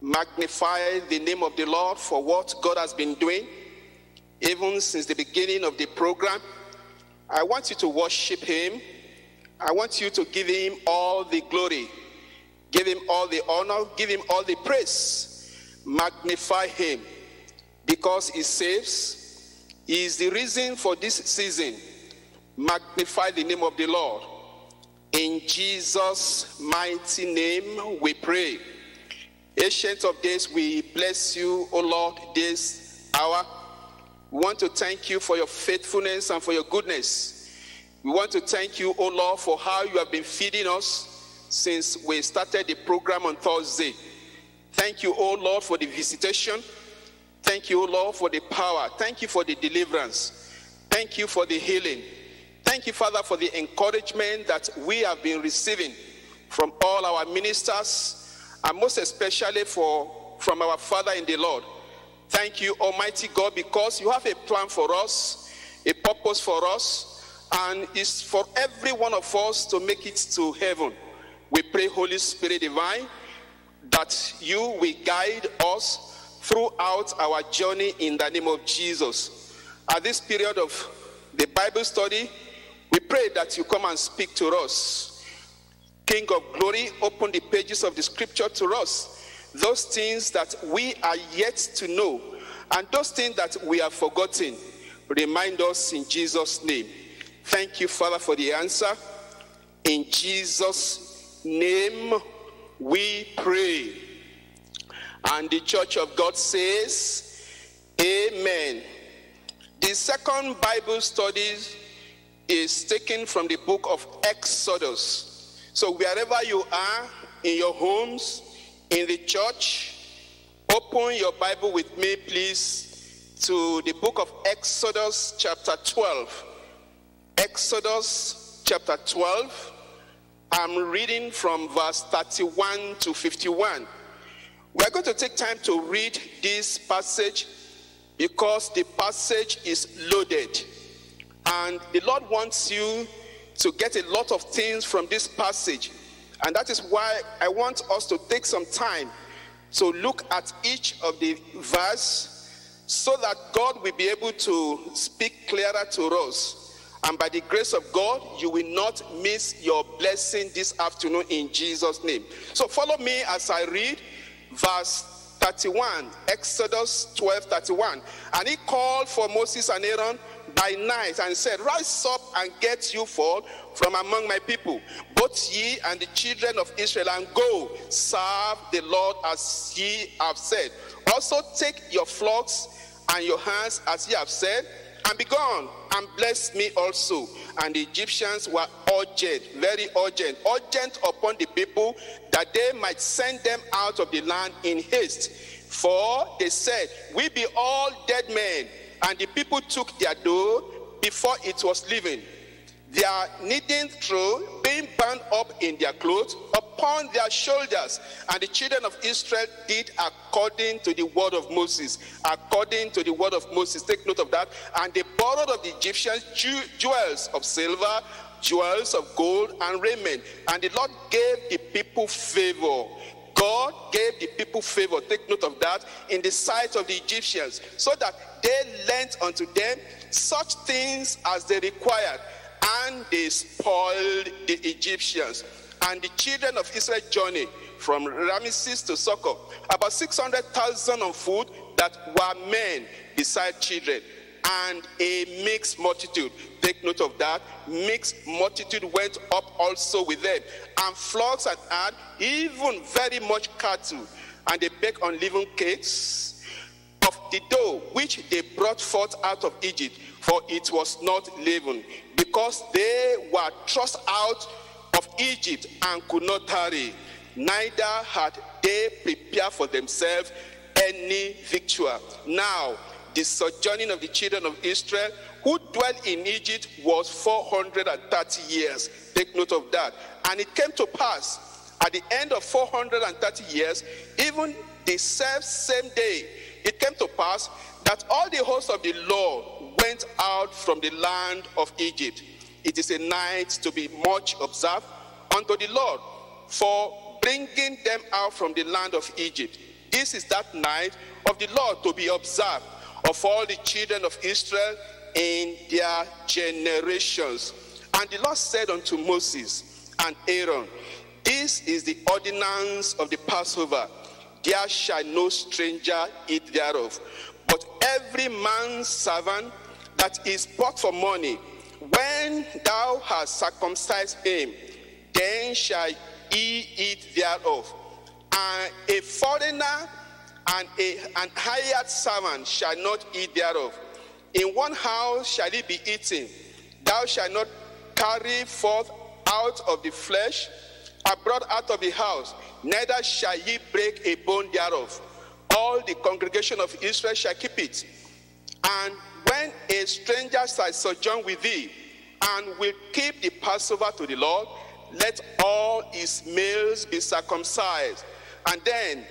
Magnify the name of the Lord for what God has been doing, even since the beginning of the program. I want you to worship him. I want you to give him all the glory. Give him all the honor. Give him all the praise. Magnify him, because he saves. He is the reason for this season. Magnify the name of the Lord. In Jesus' mighty name we pray. Ancient of Days, we bless you, O Lord, this hour. We want to thank you for your faithfulness and for your goodness. We want to thank you, O Lord, for how you have been feeding us since we started the program on Thursday. Thank you, O Lord, for the visitation. Thank you, O Lord, for the power. Thank you for the deliverance. Thank you for the healing. Thank you, Father, for the encouragement that we have been receiving from all our ministers, and most especially from our Father in the Lord. Thank you, Almighty God, because you have a plan for us, a purpose for us, and it's for every one of us to make it to heaven. We pray, Holy Spirit divine, that you will guide us throughout our journey in the name of Jesus. At this period of the Bible study, we pray that you come and speak to us. King of glory, open the pages of the scripture to us. Those things that we are yet to know and those things that we have forgotten, remind us in Jesus' name. Thank you, Father, for the answer. In Jesus' name we pray. And the church of God says, amen. The second Bible study is taken from the book of Exodus. So wherever you are, in your homes, in the church, open your Bible with me, please, to the book of Exodus chapter 12. Exodus chapter 12. I'm reading from verse 31 to 51. We're going to take time to read this passage because the passage is loaded. And the Lord wants you to get a lot of things from this passage. And that is why I want us to take some time to look at each of the verse so that God will be able to speak clearer to us. And by the grace of God, you will not miss your blessing this afternoon in Jesus' name. So follow me as I read verse 31, Exodus 12:31. And he called for Moses and Aaron by night and said, rise up and get you forth from among my people, both ye and the children of Israel, and go serve the Lord as ye have said. Also take your flocks and your hands as ye have said, and be gone, and bless me also. And the Egyptians were urgent, very urgent, urgent upon the people that they might send them out of the land in haste. For they said, we be all dead men. And the people took their dough before it was leaven, their kneading trough being bound up in their clothes upon their shoulders. And the children of Israel did according to the word of Moses. According to the word of Moses. Take note of that. And they borrowed of the Egyptians jewels of silver, jewels of gold, and raiment. And the Lord gave the people favor. God gave the people favor, take note of that, in the sight of the Egyptians, so that they lent unto them such things as they required, and they spoiled the Egyptians. And the children of Israel journeyed from Rameses to Succoth, about 600,000 on foot that were men beside children, and a mixed multitude. Take note of that. Mixed multitude went up also with them, and flocks and had even very much cattle. And they baked unleavened cakes of the dough which they brought forth out of Egypt, for it was not leavened, because they were thrust out of Egypt and could not tarry, neither had they prepared for themselves any victual. Now the sojourning of the children of Israel who dwelt in Egypt was 430 years. Take note of that. And it came to pass at the end of 430 years, even the same day, it came to pass that all the hosts of the Lord went out from the land of Egypt. It is a night to be much observed unto the Lord for bringing them out from the land of Egypt. This is that night of the Lord to be observed of all the children of Israel in their generations. And the Lord said unto Moses and Aaron, This is the ordinance of the Passover. There shall no stranger eat thereof. But every man's servant that is bought for money, when thou hast circumcised him, then shall he eat thereof. And a foreigner and an hired servant shall not eat thereof. In one house shall it be eaten. Thou shalt not carry forth out of the flesh abroad out of the house, neither shall ye break a bone thereof. All the congregation of Israel shall keep it. And when a stranger shall sojourn with thee, and will keep the Passover to the Lord, let all his males be circumcised. And then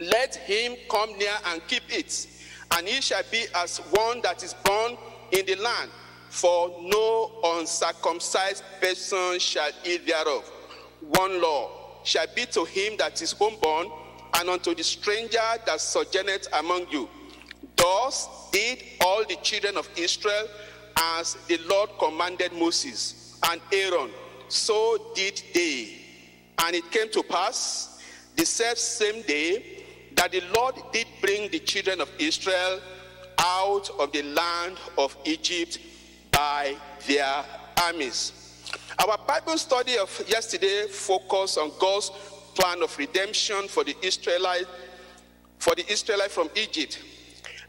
let him come near and keep it. And he shall be as one that is born in the land, for no uncircumcised person shall eat thereof. One law shall be to him that is homeborn, and unto the stranger that sojourneth among you. Thus did all the children of Israel, as the Lord commanded Moses and Aaron, so did they. And it came to pass the selfsame day that the Lord did bring the children of Israel out of the land of Egypt by their armies. Our Bible study of yesterday focused on God's plan of redemption for the Israelites from Egypt.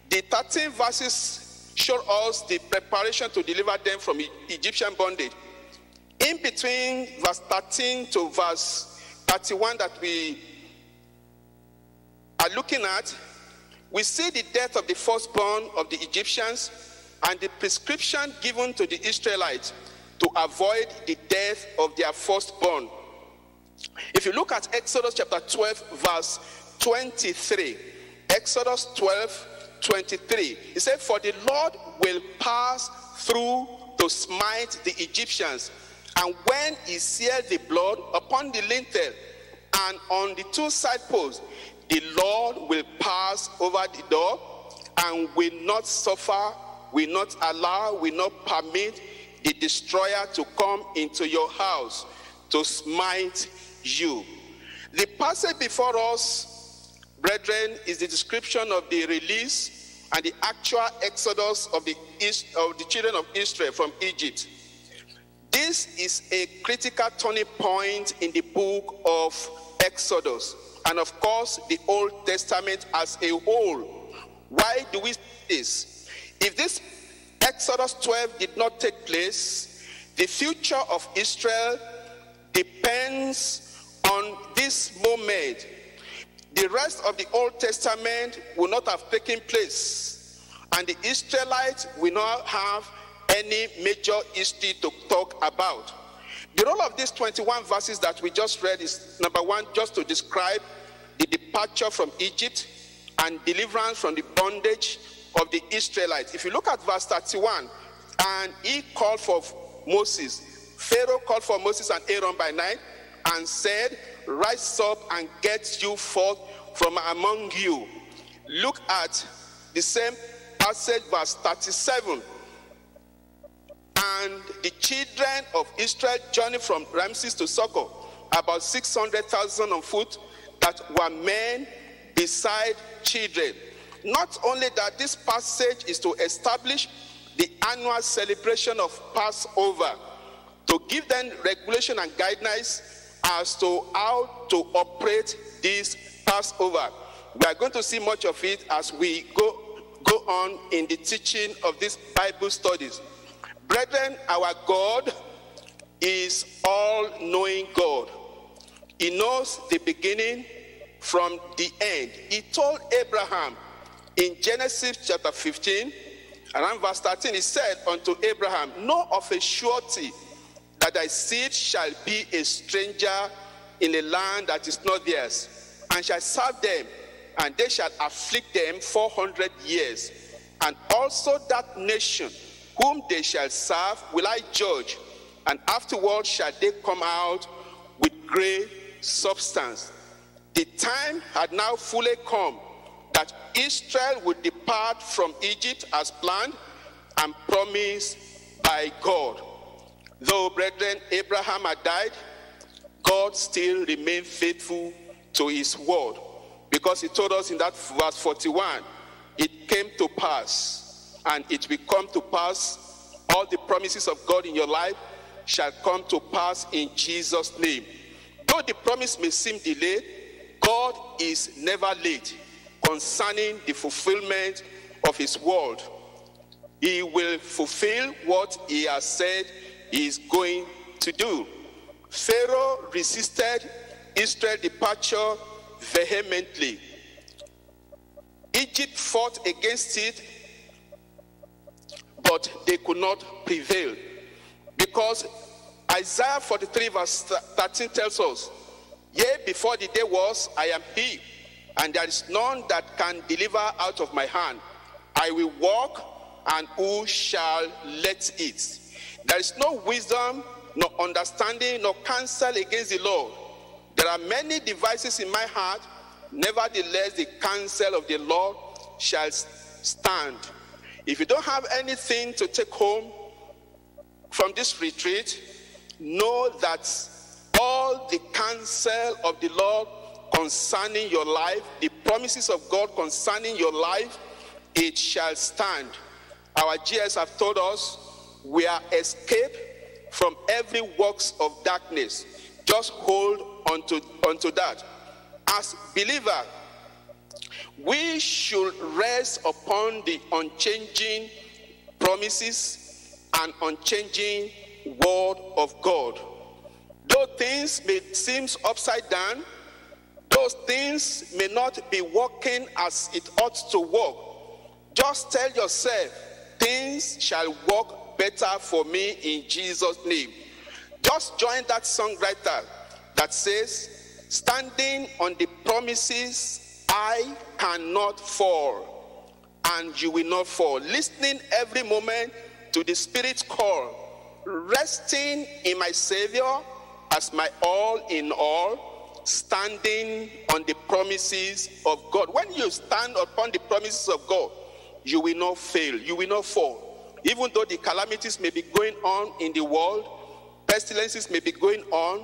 The 13 verses show us the preparation to deliver them from Egyptian bondage. In between verse 13 to verse 31 that we are looking at, we see the death of the firstborn of the Egyptians and the prescription given to the Israelites to avoid the death of their firstborn. If you look at Exodus chapter 12, verse 23, Exodus 12, 23, it said, For the Lord will pass through to smite the Egyptians, and when he seeth the blood upon the lintel and on the two side posts, the Lord will pass over the door and will not suffer, will not allow, will not permit the destroyer to come into your house to smite you. The passage before us, brethren, is the description of the release and the actual exodus of the children of Israel from Egypt. This is a critical turning point in the book of Exodus, and of course the Old Testament as a whole. Why do we say this? If this Exodus 12 did not take place, the future of Israel depends on this moment. The rest of the Old Testament will not have taken place, and the Israelites will not have any major history to talk about. The role of these 21 verses that we just read is, number one, just to describe the departure from Egypt and deliverance from the bondage of the Israelites. If you look at verse 31, and he called for Moses. Pharaoh called for Moses and Aaron by night and said, Rise up and get you forth from among you. Look at the same passage, verse 37. And the children of Israel journeyed from Ramses to Succoth, about 600,000 on foot that were men beside children. Not only that, this passage is to establish the annual celebration of Passover, to give them regulation and guidelines as to how to operate this Passover. We are going to see much of it as we go on in the teaching of these Bible studies. Brethren, our God is all-knowing God. He knows the beginning from the end. He told Abraham, in Genesis chapter 15, around verse 13, he said unto Abraham, Know of a surety that thy seed shall be a stranger in a land that is not theirs, and shall serve them, and they shall afflict them 400 years. And also that nation whom they shall serve will I judge, and afterward shall they come out with great substance. The time had now fully come that Israel would depart from Egypt as planned and promised by God. Though, brethren, Abraham had died, God still remained faithful to his word, because he told us in that verse 41, it came to pass, and it will come to pass. All the promises of God in your life shall come to pass in Jesus' name. Though the promise may seem delayed, God is never late concerning the fulfillment of his word. He will fulfill what he has said he is going to do. Pharaoh resisted Israel's departure vehemently. Egypt fought against it, but they could not prevail, because Isaiah 43 verse 13 tells us, yea, before the day was, I am he, and there is none that can deliver out of my hand. I will walk, and who shall let it? There is no wisdom, no understanding, no counsel against the Lord. There are many devices in my heart, nevertheless the counsel of the Lord shall stand. If you don't have anything to take home from this retreat, know that all the counsel of the Lord concerning your life, the promises of God concerning your life, it shall stand. Our GS have told us we are escaped from every works of darkness. Just hold onto that. As believer, we should rest upon the unchanging promises and unchanging word of God. Though things may seem upside down, those things may not be working as it ought to work, just tell yourself, things shall work better for me in Jesus' name. Just join that songwriter that says, standing on the promises, I cannot fall, and you will not fall. Listening every moment to the Spirit's call, resting in my Savior as my all in all, standing on the promises of God. When you stand upon the promises of God, you will not fail, you will not fall. Even though the calamities may be going on in the world, pestilences may be going on,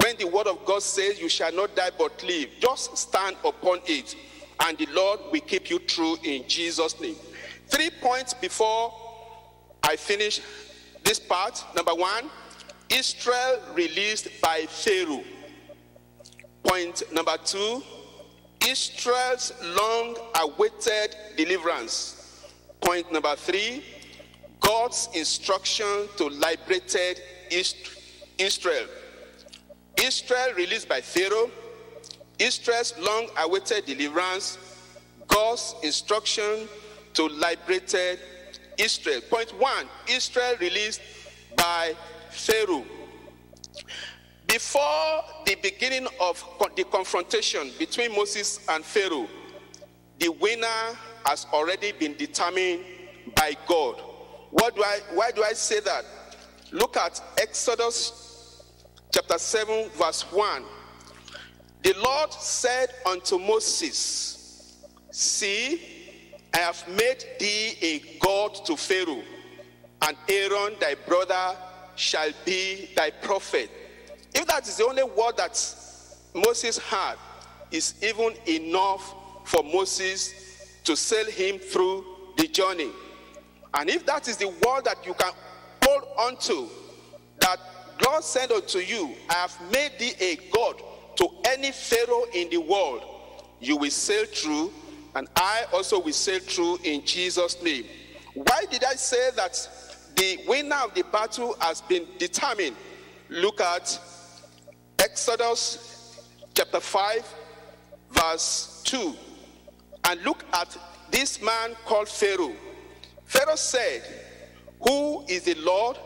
when the word of God says you shall not die but live, just stand upon it, and the Lord will keep you through in Jesus' name. 3 points before I finish this part. Number one, Israel released by Pharaoh. Point number two, Israel's long-awaited deliverance. Point number three, God's instruction to liberated Israel. Israel released by Pharaoh, Israel's long-awaited deliverance, God's instruction to liberated Israel. Point one, Israel released by Pharaoh. Before the beginning of the confrontation between Moses and Pharaoh, the winner has already been determined by God. Why do I say that? Look at Exodus chapter 7 verse 1. The Lord said unto Moses, see, I have made thee a god to Pharaoh, and Aaron thy brother shall be thy prophet. If that is the only word that Moses had, is even enough for Moses to sail him through the journey. And if that is the word that you can hold on to, that God said unto you, I have made thee a god to any Pharaoh in the world, you will sail through, and I also will sail through in Jesus' name. Why did I say that the winner of the battle has been determined? Look at Exodus chapter 5 verse 2, and look at this man called Pharaoh. Pharaoh said, who is the Lord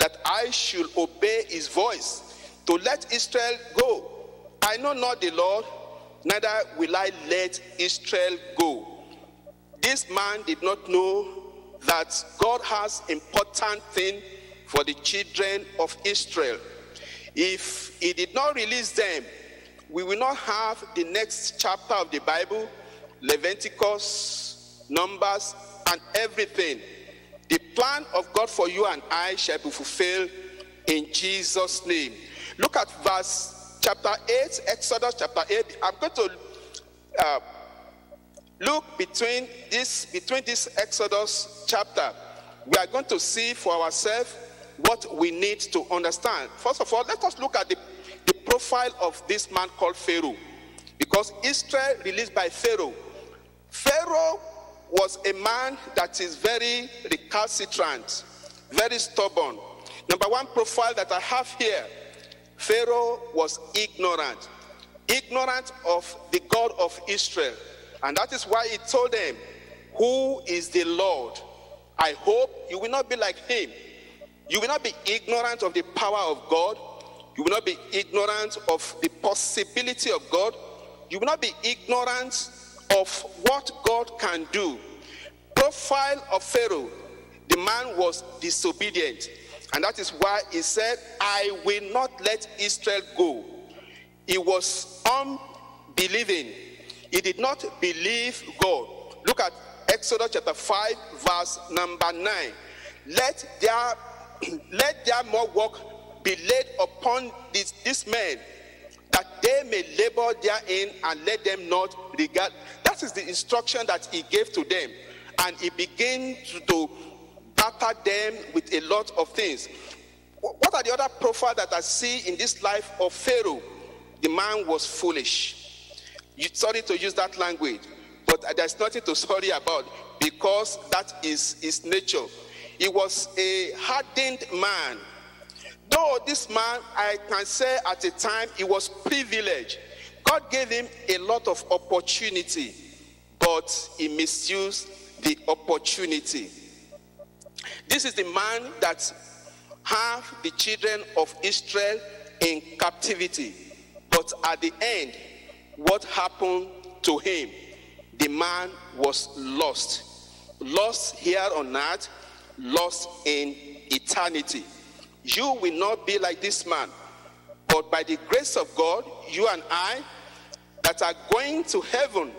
that I should obey his voice to let Israel go? I know not the Lord, neither will I let Israel go. This man did not know that God has important thing for the children of Israel. If he did not release them, we will not have the next chapter of the Bible, Leviticus, Numbers, and everything. The plan of God for you and I shall be fulfilled in Jesus' name. Look at verse chapter 8, Exodus chapter 8. I'm going to look between this Exodus chapter. We are going to see for ourselves what we need to understand. First of all, let us look at the profile of this man called Pharaoh. Because Israel released by Pharaoh. Pharaoh was a man that is very recalcitrant, very stubborn. Number one profile that I have here, Pharaoh was ignorant. Ignorant of the God of Israel. And that is why he told them, "Who is the Lord? I hope you will not be like him." You will not be ignorant of the power of God. You will not be ignorant of the possibility of God. You will not be ignorant of what God can do. Profile of Pharaoh, the man was disobedient. And that is why he said, "I will not let Israel go." He was unbelieving. He did not believe God. Look at Exodus chapter 5, verse number 9. Let their more work be laid upon this man, that they may labor therein, and let them not regard. That is the instruction that he gave to them. And he began to batter them with a lot of things. What are the other profiles that I see in this life of Pharaoh? The man was foolish. Sorry to use that language, but there's nothing to sorry about, because that is his nature. He was a hardened man. Though this man, I can say at the time, he was privileged. God gave him a lot of opportunity, but he misused the opportunity. This is the man that had the children of Israel in captivity. But at the end, what happened to him? The man was lost. Lost here on earth, lost in eternity. You will not be like this man. But by the grace of God, you and I that are going to heaven,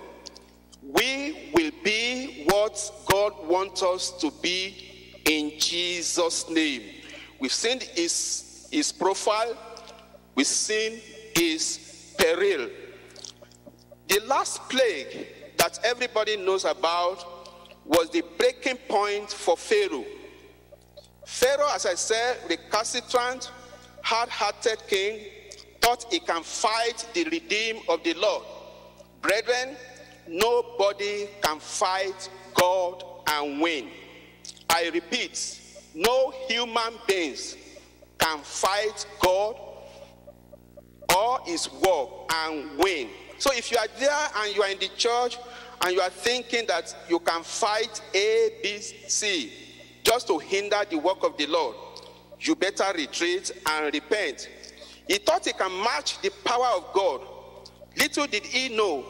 we will be what God wants us to be in Jesus' name. We've seen his profile. We've seen his peril. The last plague that everybody knows about was the breaking point for Pharaoh. Pharaoh, as I said, recalcitrant, hard-hearted king, thought he can fight the redeemed of the Lord. Brethren, nobody can fight God and win. I repeat, no human beings can fight God or his work and win. So if you are there and you are in the church and you are thinking that you can fight A, B, C, just to hinder the work of the Lord, you better retreat and repent. He thought he can match the power of God. Little did he know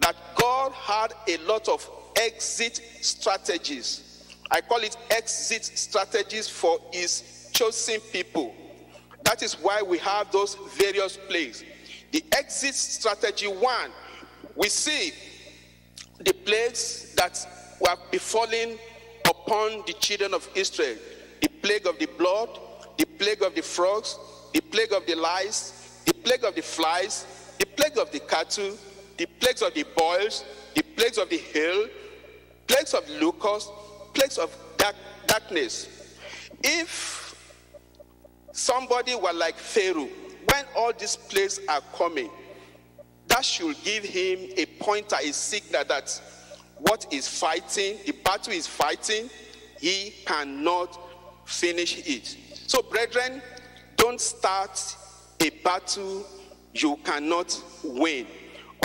that God had a lot of exit strategies. I call it exit strategies for his chosen people. That is why we have those various plagues. The exit strategy one, we see the plagues that were befalling upon the children of Israel. The plague of the blood, the plague of the frogs, the plague of the lice, the plague of the flies, the plague of the cattle, the plagues of the boils, the plagues of the hail, plagues of locusts, plagues of darkness. If somebody were like Pharaoh, when all these plagues are coming, that should give him a pointer, a signal that what is fighting, the battle is fighting, he cannot finish it. So brethren, don't start a battle you cannot win,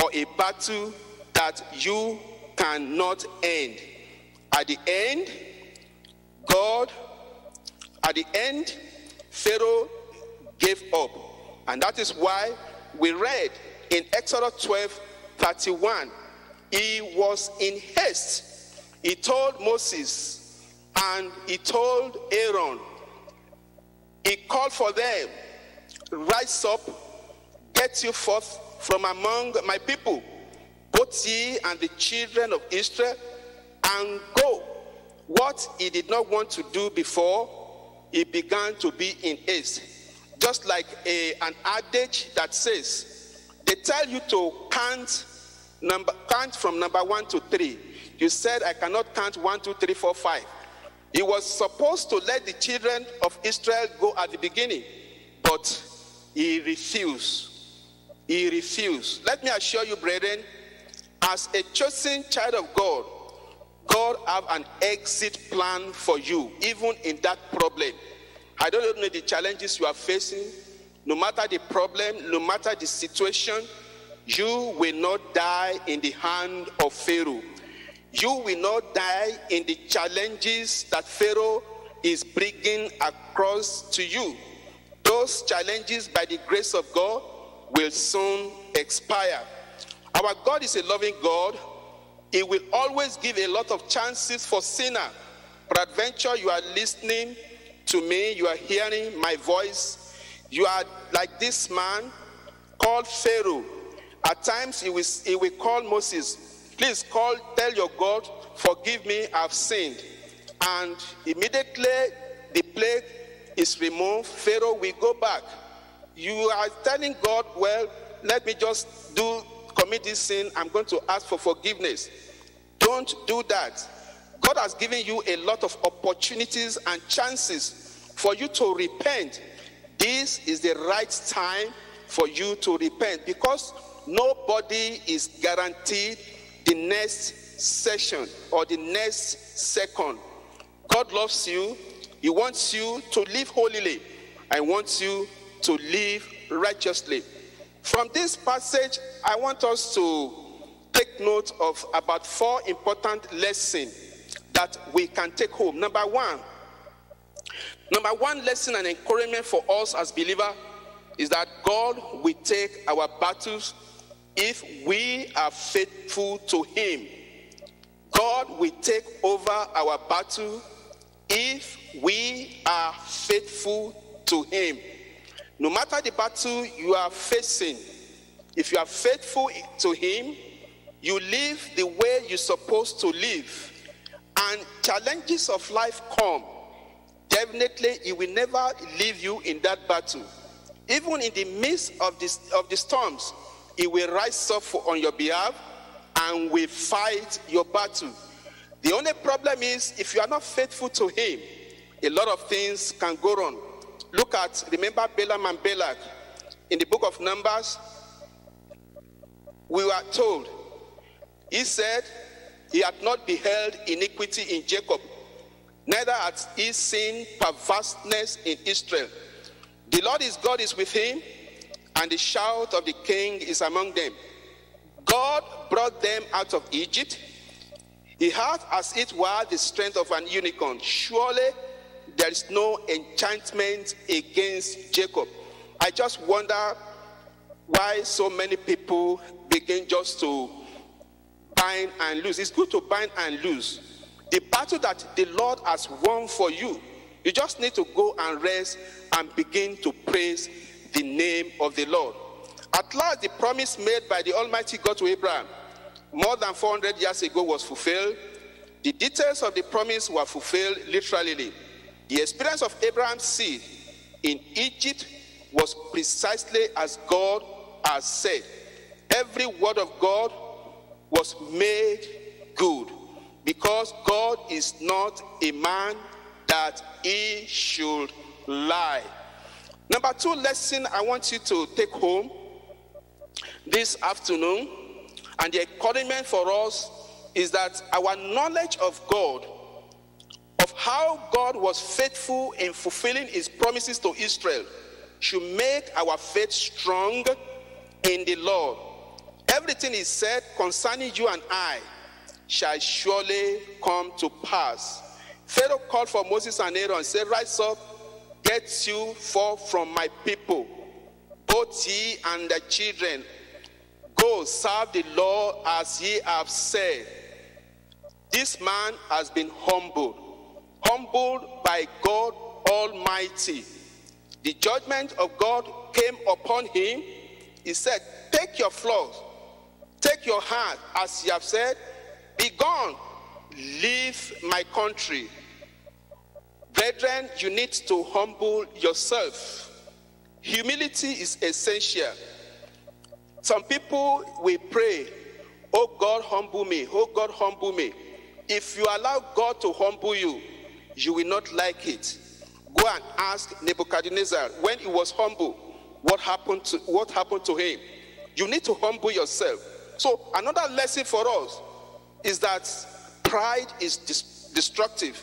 or a battle that you cannot end. At the end, Pharaoh gave up. And that is why we read in Exodus 12, 31, he was in haste. He told Moses and he told Aaron. He called for them, "Rise up, get you forth from among my people, both ye and the children of Israel, and go." What he did not want to do before, he began to be in haste. Just like an adage that says, they tell you to count from number 1 to 3. You said, "I cannot count 1, 2, 3, 4, 5. He was supposed to let the children of Israel go at the beginning, but he refused. He refused. Let me assure you, brethren, as a chosen child of God, God have an exit plan for you, even in that problem. I don't know the challenges you are facing. No matter the problem, no matter the situation, you will not die in the hand of Pharaoh. You will not die in the challenges that Pharaoh is bringing across to you. Those challenges, by the grace of God, will soon expire. Our God is a loving God. He will always give a lot of chances for sinner. Peradventure, you are listening to me, you are hearing my voice. You are like this man called Pharaoh. At times, he will call Moses, "Please tell your God, forgive me, I've sinned." And immediately the plague is removed, Pharaoh will go back. You are telling God, "Well, let me just commit this sin, I'm going to ask for forgiveness." Don't do that. God has given you a lot of opportunities and chances for you to repent. This is the right time for you to repent, because nobody is guaranteed the next session or the next second. God loves you. He wants you to live holily and wants you to live righteously. From this passage, I want us to take note of about 4 important lessons that we can take home. Number one lesson and encouragement for us as believers is that God will take our battles if we are faithful to Him. God will take over our battle if we are faithful to Him. No matter the battle you are facing, if you are faithful to Him, you live the way you're supposed to live, and challenges of life come, definitely He will never leave you in that battle. Even in the midst of the storms, He will rise up on your behalf and will fight your battle. The only problem is, if you are not faithful to Him, a lot of things can go wrong. Remember Balaam and Balak. In the book of Numbers, we were told, he said, "He had not beheld iniquity in Jacob, neither had he seen perverseness in Israel. The Lord his God is with him, and the shout of the king is among them. God brought them out of Egypt. He had, as it were, the strength of an unicorn. Surely there is no enchantment against Jacob." I just wonder why so many people begin just to bind and lose. It's good to bind and lose. The battle that the Lord has won for you, you just need to go and rest and begin to praise the name of the Lord. At last, the promise made by the Almighty God to Abraham more than 400 years ago was fulfilled. The details of the promise were fulfilled literally. The experience of Abraham's seed in Egypt was precisely as God has said. Every word of God was made good, because God is not a man that he should lie. Number 2 lesson I want you to take home this afternoon, and the encouragement for us, is that our knowledge of God, of how God was faithful in fulfilling His promises to Israel, should make our faith strong in the Lord. Everything He said concerning you and I shall surely come to pass. Pharaoh called for Moses and Aaron and said, "Rise up, get you forth from my people, both ye and the children. Go serve the Lord as ye have said." This man has been humbled. Humbled by God Almighty. The judgment of God came upon him. He said, "Take Take your flaws, take your heart, as you have said, be gone, leave my country. Brethren, you need to humble yourself. Humility is essential. Some people will pray, oh God, humble me, oh God, humble me. If you allow God to humble you, you will not like it. Go and ask Nebuchadnezzar, when he was humble, what happened to him? You need to humble yourself. So another lesson for us is that pride is destructive.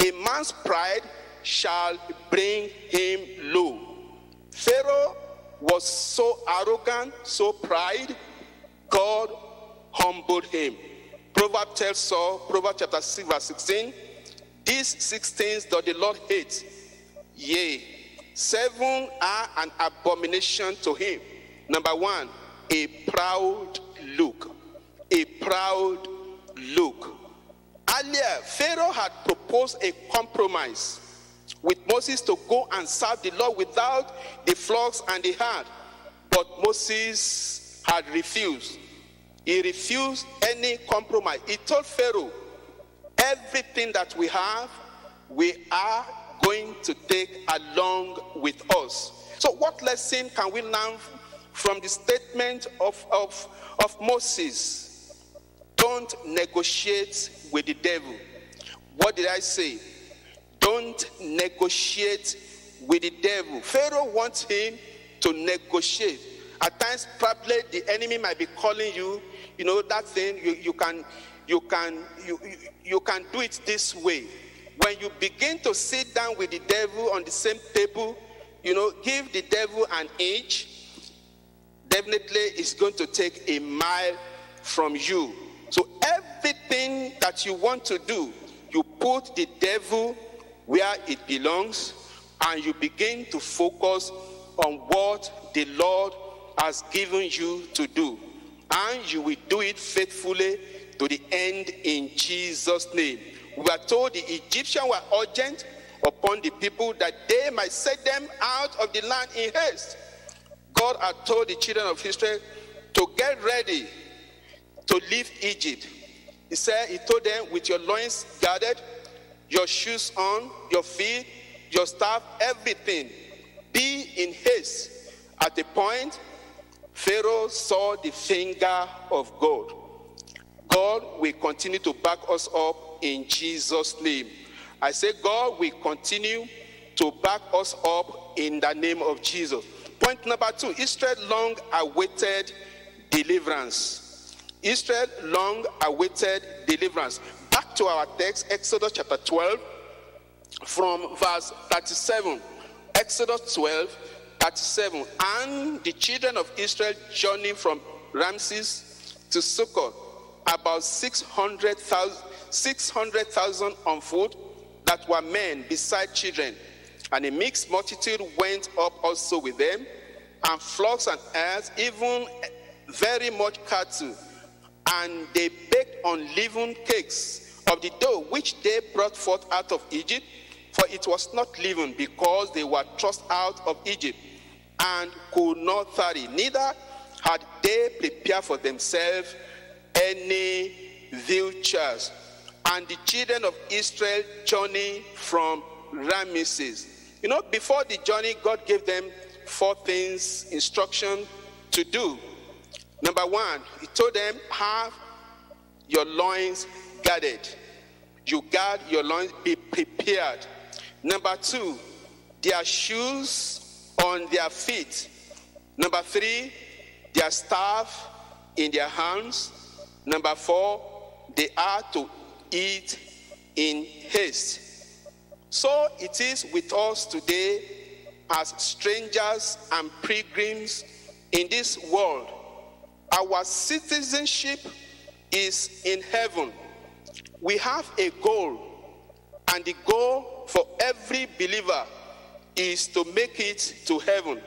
A man's pride shall bring him low. Pharaoh was so arrogant, so pride, God humbled him. Proverbs tells us, Proverbs chapter 6, verse 16, these 6 things that the Lord hates, yea, 7 are an abomination to him. Number 1, a proud look. A proud look. Earlier, Pharaoh had proposed a compromise with Moses to go and serve the Lord without the flocks and the herd. But Moses had refused. He refused any compromise. He told Pharaoh, everything that we have, we are going to take along with us. So what lesson can we learn from the statement of Moses? Don't negotiate with the devil. What did I say? Don't negotiate with the devil. Pharaoh wants him to negotiate. At times, probably the enemy might be calling you. You know that thing. You can do it this way. When you begin to sit down with the devil on the same table, you know, give the devil an inch. Definitely, it's going to take a mile from you. So everything that you want to do, you put the devil where it belongs, and you begin to focus on what the Lord has given you to do. And you will do it faithfully to the end in Jesus' name. We are told the Egyptians were urgent upon the people that they might set them out of the land in haste. God had told the children of Israel to get ready to leave Egypt. He said, he told them, with your loins girded, your shoes on, your feet, your staff, everything, be in haste. At the point, Pharaoh saw the finger of God. God will continue to back us up in Jesus' name. I say, God will continue to back us up in the name of Jesus. Point number 2, Israel long awaited deliverance. Israel long awaited deliverance. Back to our text, Exodus chapter 12, from verse 37. Exodus 12, 37. And the children of Israel journeyed from Ramses to Succoth, about 600,000 on foot that were men beside children. And a mixed multitude went up also with them, and flocks and herds, even very much cattle. And they baked unleavened cakes of the dough which they brought forth out of Egypt, for it was not leavened, because they were thrust out of Egypt, and could not tarry, neither had they prepared for themselves any vehicles. And the children of Israel journeyed from Ramesses. You know, before the journey, God gave them 4 things, instruction to do. Number 1, he told them, have your loins guarded. You guard your loins, be prepared. Number 2, their shoes on their feet. Number 3, their staff in their hands. Number 4, they are to eat in haste. So it is with us today as strangers and pilgrims in this world. Our citizenship is in heaven. We have a goal, and the goal for every believer is to make it to heaven.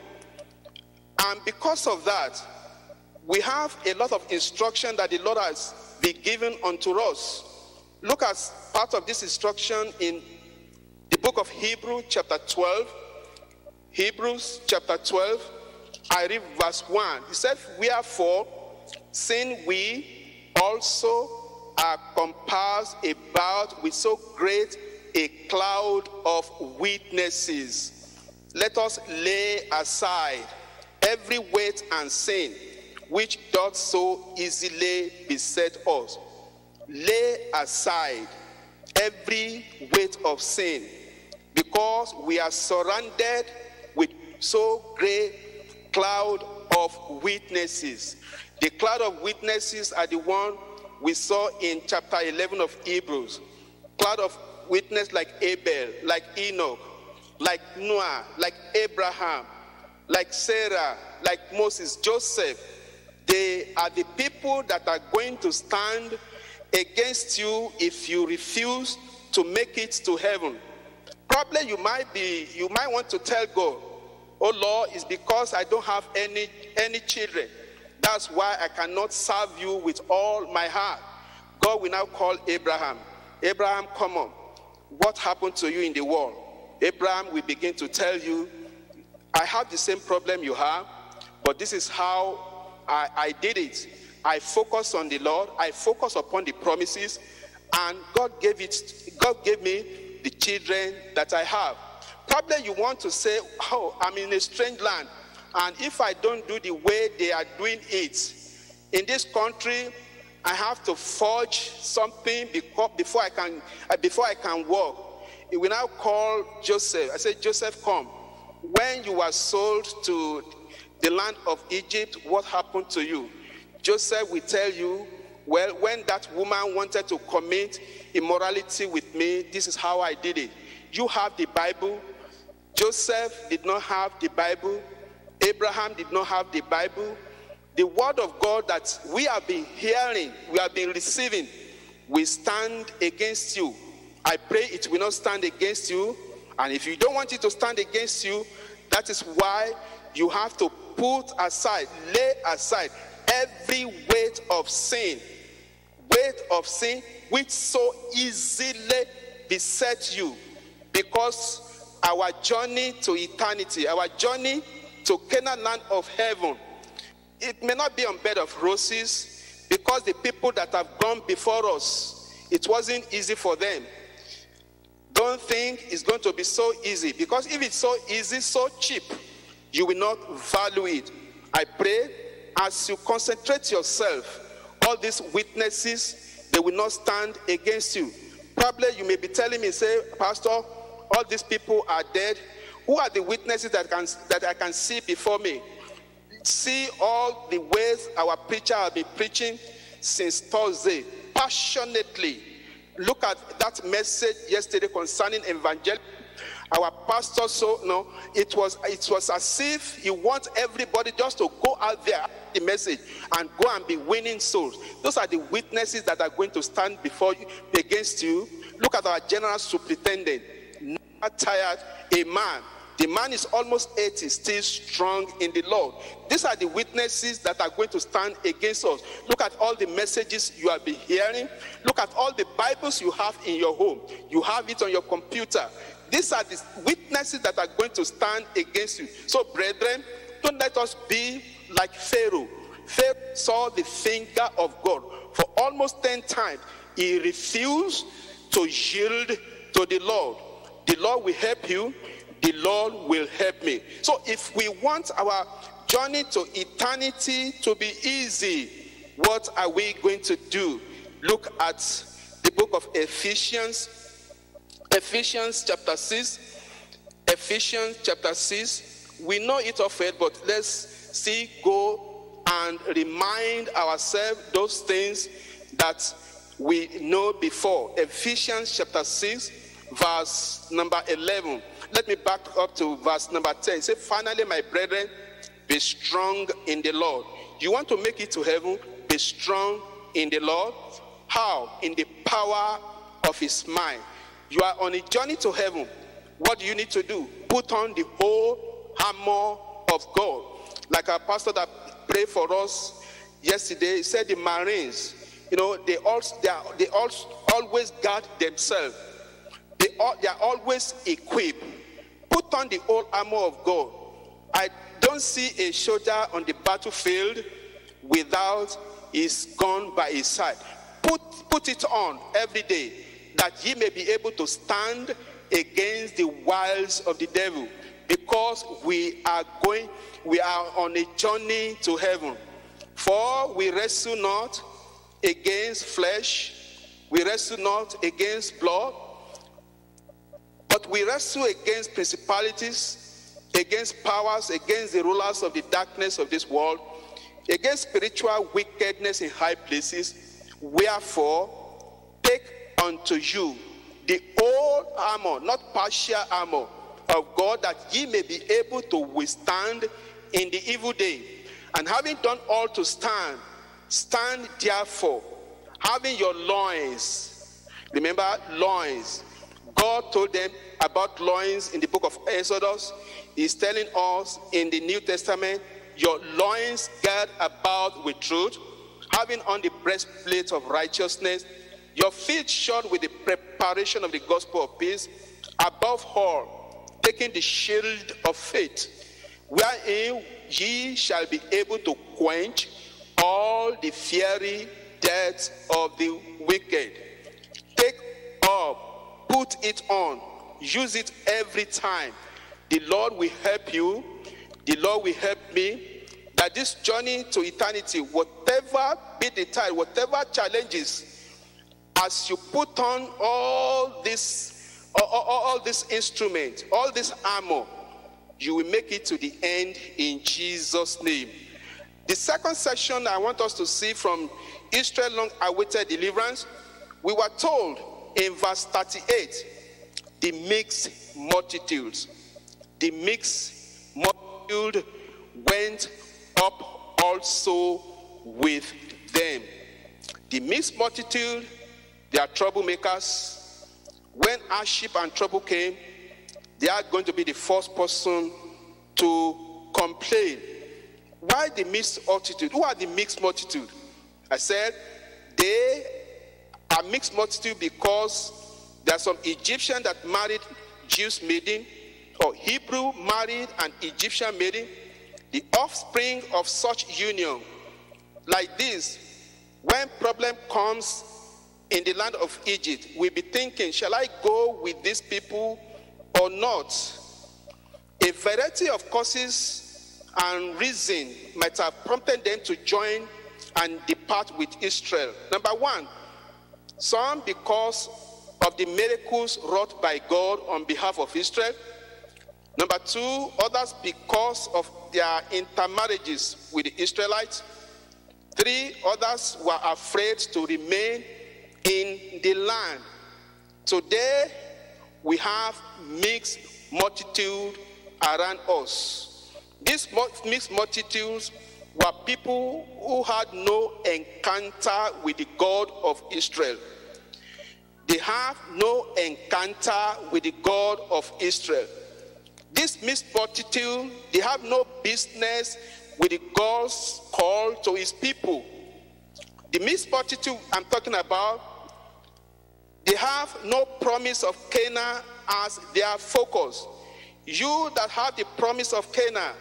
And because of that, we have a lot of instruction that the Lord has been given unto us. Look at part of this instruction in the book of Hebrews chapter 12. Hebrews chapter 12, I read verse 1. He said, wherefore, seeing we also are compassed about with so great a cloud of witnesses, let us lay aside every weight and sin which doth so easily beset us. Lay aside every weight of sin, because we are surrounded with so great a cloud of witnesses. The cloud of witnesses are the one we saw in chapter 11 of Hebrews. Cloud of witness like Abel, like Enoch, like Noah, like Abraham, like Sarah, like Moses, Joseph. They are the people that are going to stand against you if you refuse to make it to heaven. Probably you might want to tell God, oh Lord, it's because I don't have any children. That's why I cannot serve you with all my heart. God will now call Abraham. Abraham, come on. What happened to you in the world? Abraham will begin to tell you, I have the same problem you have, but this is how I did it. I focused on the Lord. I focused upon the promises, and God gave me the children that I have. Probably you want to say, oh, I'm in a strange land, and if I don't do the way they are doing it in this country, I have to forge something before I can walk. It will now call Joseph. I said, Joseph, come. When you were sold to the land of Egypt, what happened to you? Joseph will tell you, well, when that woman wanted to commit immorality with me, this is how I did it. You have the Bible. Joseph did not have the Bible. Abraham did not have the Bible. The word of God that we have been hearing, we have been receiving, will stand against you. I pray it will not stand against you. And if you don't want it to stand against you, that is why you have to put aside, lay aside every weight of sin. Weight of sin which so easily besets you. Because our journey to eternity, our journey to Canaan land of heaven, it may not be on bed of roses, because the people that have gone before us, it wasn't easy for them. Don't think it's going to be so easy, because if it's so easy, so cheap, you will not value it. I pray as you concentrate yourself, all these witnesses, they will not stand against you. Probably you may be telling me, say, Pastor, all these people are dead. Who are the witnesses that I can see before me? See all the ways our preacher has been preaching since Thursday, passionately. Look at that message yesterday concerning evangelism. Our pastor, it was as if he wants everybody just to go out there, the message, and go and be winning souls. Those are the witnesses that are going to stand before you, against you. Look at our general superintendent, never tired, a man. The man is almost 80, still strong in the Lord. These are the witnesses that are going to stand against us. Look at all the messages you have been hearing. Look at all the Bibles you have in your home. You have it on your computer. These are the witnesses that are going to stand against you. So, brethren, don't let us be like Pharaoh. Pharaoh saw the finger of God for almost 10 times. He refused to yield to the Lord. The Lord will help you. The Lord will help me. So if we want our journey to eternity to be easy, what are we going to do? Look at the book of Ephesians. Ephesians chapter 6. Ephesians chapter 6. We know it of it, but let's see, go and remind ourselves those things that we know before. Ephesians chapter 6, verse number 11. Let me back up to verse number 10. Say, finally, my brethren, be strong in the Lord. You want to make it to heaven? Be strong in the Lord. How? In the power of his might. You are on a journey to heaven. What do you need to do? Put on the whole armor of God. Like our pastor that prayed for us yesterday, he said the Marines, they always guard themselves. They are always equipped. Put on the whole armor of God. I don't see a soldier on the battlefield without his gun by his side. Put it on every day, that ye may be able to stand against the wiles of the devil, because we are on a journey to heaven. For we wrestle not against flesh, we wrestle not against blood, but we wrestle against principalities, against powers, against the rulers of the darkness of this world, against spiritual wickedness in high places. Wherefore, take unto you the whole armor, not partial armor, of God, that ye may be able to withstand in the evil day. And having done all to stand, stand therefore, having your loins. Remember, loins. God told them about loins in the book of Exodus. He's telling us in the New Testament, your loins girt about with truth, having on the breastplate of righteousness, your feet shod with the preparation of the gospel of peace, above all, taking the shield of faith, wherein ye shall be able to quench all the fiery darts of the wicked. Take up, put it on, use it every time. The Lord will help you, the Lord will help me, that this journey to eternity, whatever be the tide, whatever challenges, as you put on all this instrument, all this armor, you will make it to the end in Jesus' name. The second section I want us to see from Israel's long-awaited deliverance, we were told in verse 38, the mixed multitudes. The mixed multitude went up also with them. The mixed multitude, they are troublemakers. When hardship and trouble came, they are going to be the first person to complain. Why the mixed multitude? Who are the mixed multitude? I said they are mixed multitude because there are some Egyptians that married Jewish maiden, or Hebrew married an Egyptian maiden. The offspring of such union, like this, when problem comes in the land of Egypt, we'll be thinking, shall I go with these people or not? A variety of causes and reason might have prompted them to join and depart with Israel. Number one, some because of the miracles wrought by God on behalf of Israel. Number two, others because of their intermarriages with the Israelites. Three, others were afraid to remain in the land. Today, we have mixed multitude around us. These mixed multitudes were people who had no encounter with the God of Israel. They have no encounter with the God of Israel. This mixed multitude, they have no business with the God's call to his people. The mixed multitude I'm talking about, they have no promise of Canaan as their focus. You that have the promise of Canaan,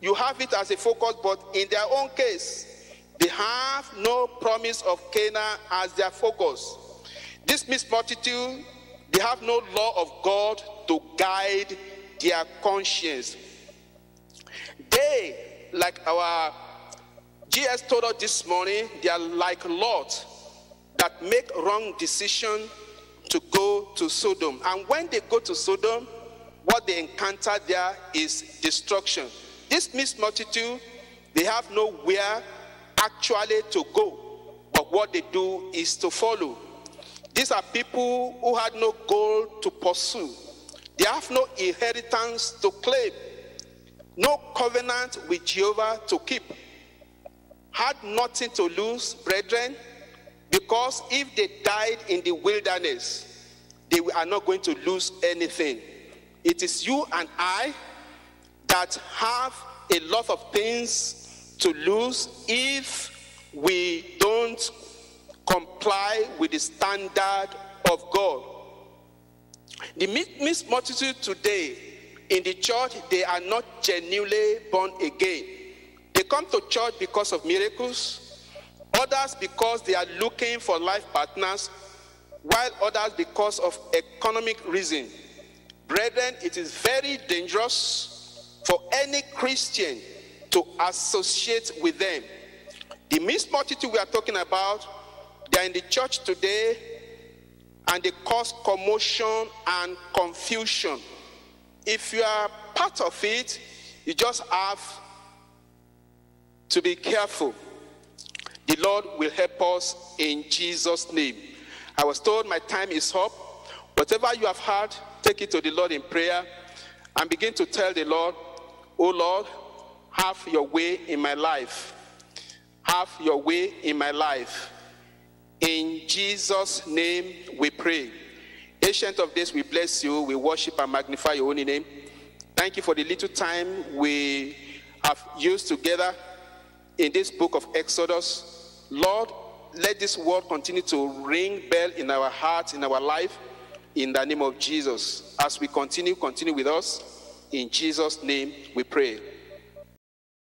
you have it as a focus, but in their own case, they have no promise of Canaan as their focus. This mixed multitude, they have no law of God to guide their conscience. They, like our GS told us this morning, they are like Lot, that make wrong decision to go to Sodom. And when they go to Sodom, what they encounter there is destruction. This mixed multitude, they have nowhere actually to go, but what they do is to follow. These are people who had no goal to pursue. They have no inheritance to claim, no covenant with Jehovah to keep. Had nothing to lose, brethren, because if they died in the wilderness, they are not going to lose anything. It is you and I that have a lot of things to lose if we don't comply with the standard of God. The mixed multitude today In the church, they are not genuinely born again. They come to church because of miracles, others because they are looking for life partners, while others because of economic reasons. Brethren, it is very dangerous for any Christian to associate with them. The mixed multitude we are talking about, they are in the church today, and they cause commotion and confusion. If you are part of it, you just have to be careful. The Lord will help us in Jesus' name. I was told my time is up. Whatever you have heard, take it to the Lord in prayer and begin to tell the Lord, "Oh Lord, have your way in my life. Have your way in my life." In Jesus' name we pray. Ancient of Days, we bless you. We worship and magnify your holy name. Thank you for the little time we have used together in this book of Exodus. Lord, let this word continue to ring bell in our hearts, in our life, in the name of Jesus. As we continue with us, in Jesus' name we pray.